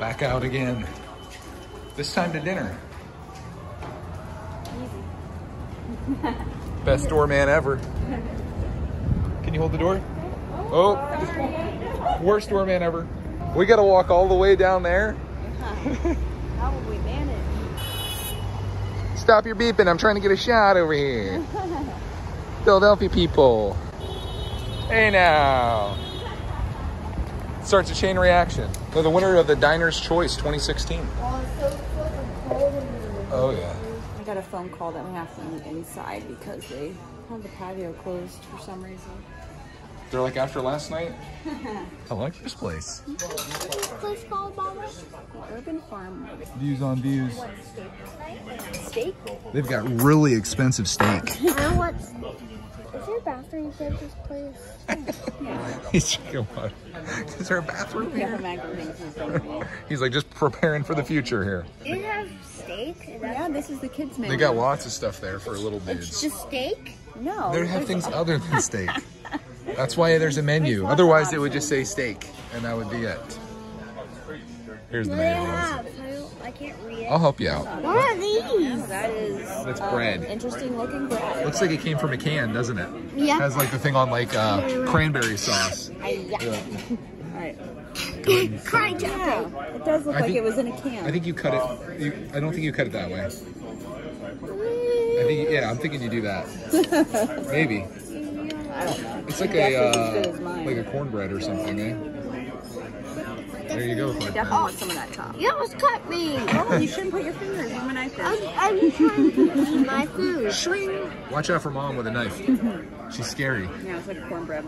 Back out again. This time to dinner. Easy. Best doorman ever. Can you hold the door? Oh, sorry. Worst doorman ever. We gotta walk all the way down there. How would we manage? Stop your beeping, I'm trying to get a shot over here. Philadelphia people. Hey now. Starts a chain reaction. They're the winner of the Diners' Choice 2016. Oh, it's so fucking cold in here. Oh yeah. I got a phone call that we have to meet inside because they have the patio closed for some reason. They're like, after last night? I like this place. What's this place called, Mama? Urban Farmer. Views on views. Steak? They've got really expensive steak. I want steak. Is there a bathroom here at this place? Yeah. He's checking what? Is there a bathroom here? He's like, just preparing for the future here. Do you have steak? Yeah, this is the kids' menu. They got lots of stuff there for little dudes. It's just steak? No. They have things other than steak. That's why there's a menu. Otherwise, it would just say steak, and that would be it. Here's the menu. I can't read it. I'll help you out. What are these? That is. That's bread. Interesting looking bread. Looks like it came from a can, doesn't it? Yeah. It has like the thing on like cranberry sauce. Yeah. All right. Yeah, it does look like it was in a can. I think you cut it. I don't think you cut it that way. I think. Yeah, I'm thinking you do that. Maybe. I don't know. It's like a cornbread or something, eh? There you go. Definitely want some of that top. You almost cut me. Oh, you shouldn't put your fingers on my knife. I'm trying to eat my food. Shring. Watch out for Mom with a knife. She's scary. Yeah, it's like a cornbread.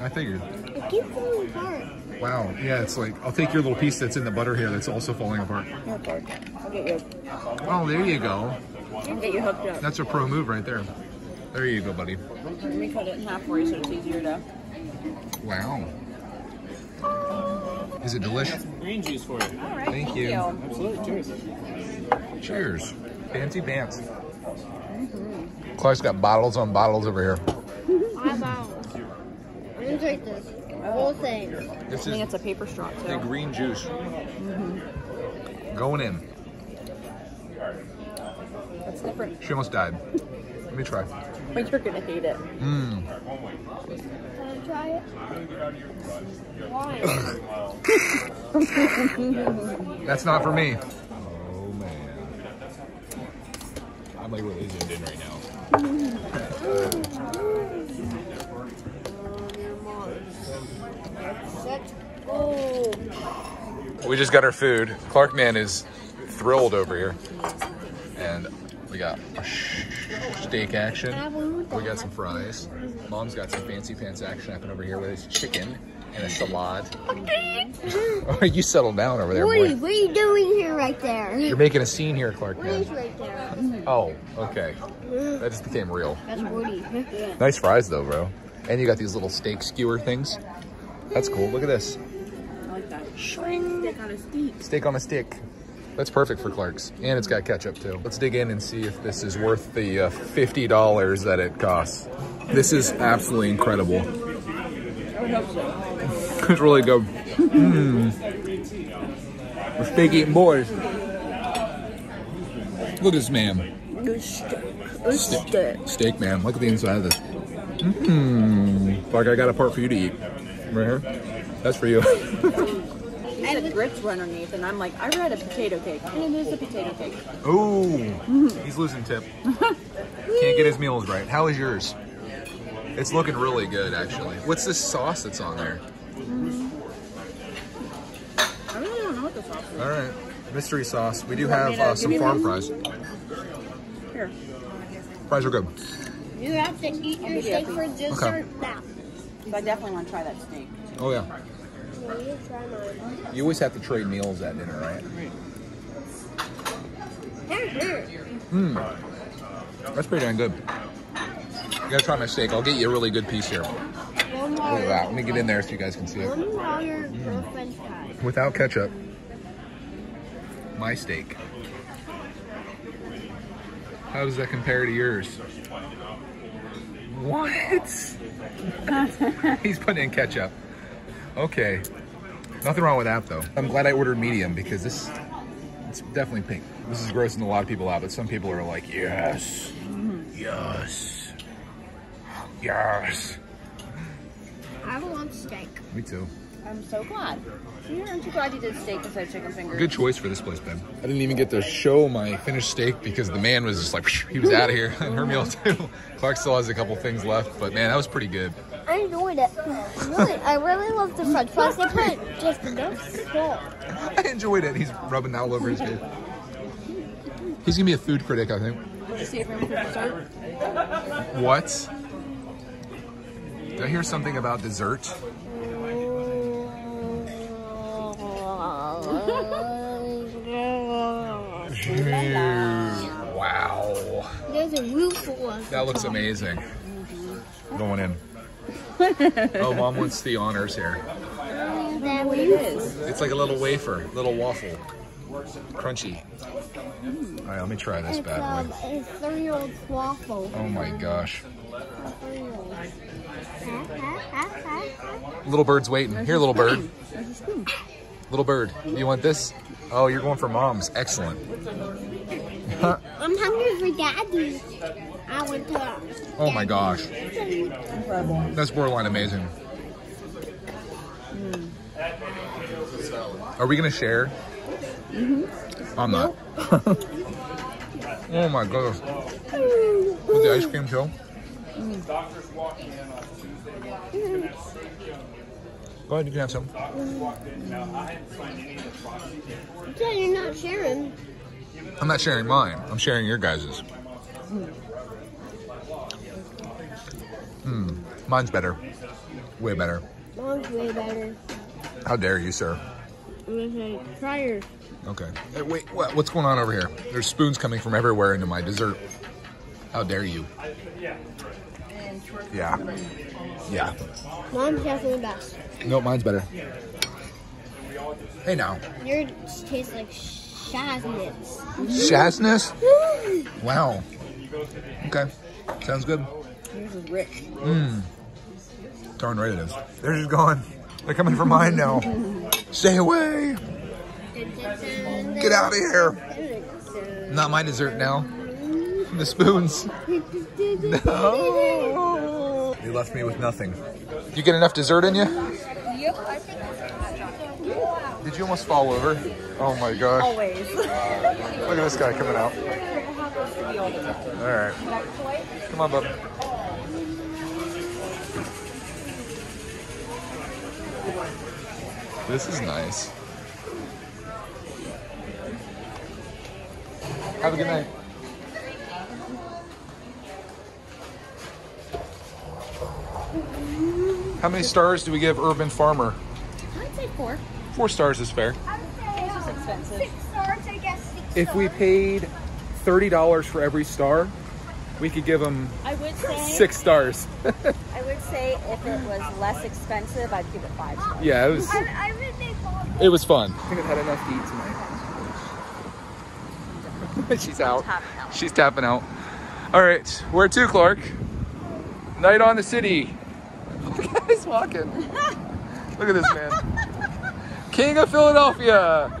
I figured. It keeps falling apart. Wow. Yeah, it's like, I'll take your little piece that's in the butter here that's also falling apart. Okay. I'll get you. Oh, there you go. I'll get you hooked up. That's a pro move right there. There you go, buddy. We cut it in half for you so it's easier to... Wow. Is it delicious? Green juice for you. All right. Thank you. Absolutely. Cheers. Cheers. Fancy pants. Clark's got bottles on bottles over here. Five bottles. I'm going to take this whole thing. This I think it's a paper straw, too. The green juice. Going in. That's different. She almost died. Let me try. But you're gonna hate it. Mmm. Wanna try it? Why? That's not for me. Oh man. I'm like really zoomed in right now. We just got our food. Clark man is thrilled over here. And we got steak action. We got some fries. Mom's got some fancy pants action happening over here with his chicken and a salad. Oh, you settle down over there, boy. What are you doing here right there? You're making a scene here, Clark. Woody's right there. Oh, okay. That just became real. That's Woody. Nice fries, though, bro. And you got these little steak skewer things. That's cool. Look at this. I like that. Shring. Steak on a stick. Steak on a stick. That's perfect for Clark's, and it's got ketchup too. Let's dig in and see if this is worth the $50 that it costs. This is absolutely incredible. I would hope so. It's really good. We're steak eating boys. Look at this, man. Steak, man. Look at the inside of this. Like I got a part for you to eat. Right here. That's for you. And the grips were underneath, and I'm like, I read a potato cake, and it is a potato cake. Oh, he's losing tip. Can't get his meals right. How is yours? It's looking really good, actually. What's this sauce that's on there? I really don't know what the sauce is. All right, mystery sauce. We do have some farm fries. Here. Fries are good. You have to eat your steak for dessert now. So I definitely want to try that steak. Oh yeah. You always have to trade meals at dinner, right? That's pretty darn good. You gotta try my steak. I'll get you a really good piece here. Look at that. Let me get in there so you guys can see it. Without ketchup. My steak. How does that compare to yours? What? He's putting in ketchup. Okay, Nothing wrong with that though. I'm glad I ordered medium because this, it's definitely pink. This is grossing a lot of people out, but some people are like, yes, yes, yes. I love steak. Me too. I'm so glad. Aren't you glad you did steak instead of chicken fingers? Good choice for this place, babe. I didn't even get to show my finished steak because the man was just like, he was out of here. And her meal too. Clark still has a couple things left, but man, that was pretty good. I enjoyed it. Really, I really loved the French fries. They put just enough salt. I enjoyed it. He's rubbing that all over his face. He's gonna be a food critic, I think. Did you see everyone for dessert? What? Did I hear something about dessert? Wow. There's a roof for us. That looks amazing. Going in. Oh, Mom wants the honors here. What is it? It's like a little wafer, little waffle. Crunchy. All right, let me try this bad boy. It's 3-year-old's waffle. Oh my gosh. Little bird's waiting. Here, little bird. Little bird, you want this? Oh, you're going for Mom's. Excellent. I'm hungry for Daddy. I want to. Oh my gosh. That's borderline amazing. Are we going to share? I'm not. Oh my gosh. With the ice cream too? Go ahead, you can have some. Yeah, you're not sharing. I'm not sharing mine. I'm sharing your guys's. Mine's better. Way better. Mine's way better. How dare you, sir? I'm going to say, try yours. Okay. Hey, wait, what's going on over here? There's spoons coming from everywhere into my dessert. How dare you? Yeah. Yeah. Mine's definitely best. No, mine's better. Hey, now. Yours tastes like shazness. Shazness? Wow. Okay. Sounds good. Yours is rich. Darn right it is. They're just gone. They're coming for mine now. Stay away. Get out of here. Not my dessert now. The spoons. No. You left me with nothing. You get enough dessert in you? Yep. I think that's. Did you almost fall over? Oh my gosh. Always. Look at this guy coming out. All right. Come on, bub. This is nice. Have a good night. How many stars do we give Urban Farmer? I'd say 4. 4 stars is fair. I'd say it's just expensive. 6 stars, I guess. 6 if stars. We paid $30 for every star, we could give them 6 stars. I would say if it was less expensive, I'd give it 5 stars. Yeah, it was. It was fun. I think I've had enough to eat tonight. She's out. She's tapping out. All right, where to, Clark? Night on the city. Look at this walking. Look at this man. King of Philadelphia.